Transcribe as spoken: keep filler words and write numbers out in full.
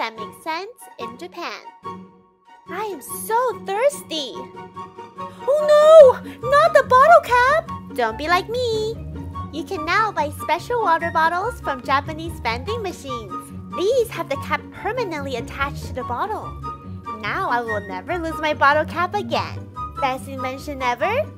that make sense in Japan. I am so thirsty. Oh no, not the bottle cap! Don't be like me. You can now buy special water bottles from Japanese vending machines. These have the cap permanently attached to the bottle. Now I will never lose my bottle cap again. Best invention ever?